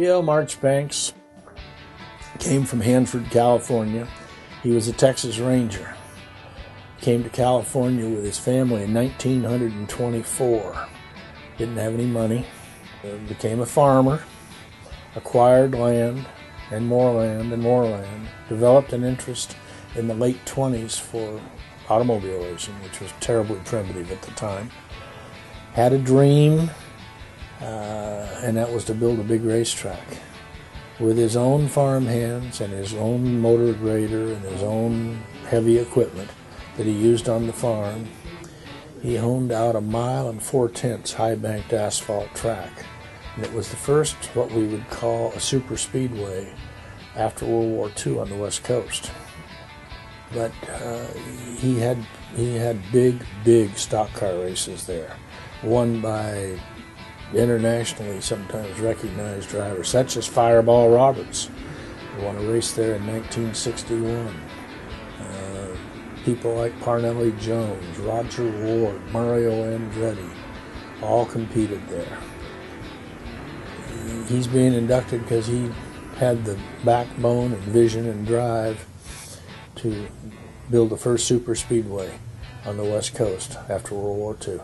B. L. Marchbanks came from Hanford, California. He was a Texas Ranger. Came to California with his family in 1924. Didn't have any money. Became a farmer. Acquired land and more land and more land. Developed an interest in the late 20s for automobile racing, which was terribly primitive at the time. Had a dream, and that was to build a big racetrack with his own farmhands and his own motor grader and his own heavy equipment that he used on the farm. He honed out a 1 4/10 mile high-banked asphalt track, and it was the first what we would call a super speedway after World War II on the West Coast. But he had big stock car races there, won by internationally sometimes recognized drivers, such as Fireball Roberts, who won a race there in 1961. People like Parnelli Jones, Roger Ward, Mario Andretti, all competed there. He's being inducted because he had the backbone and vision and drive to build the first super speedway on the West Coast after World War II.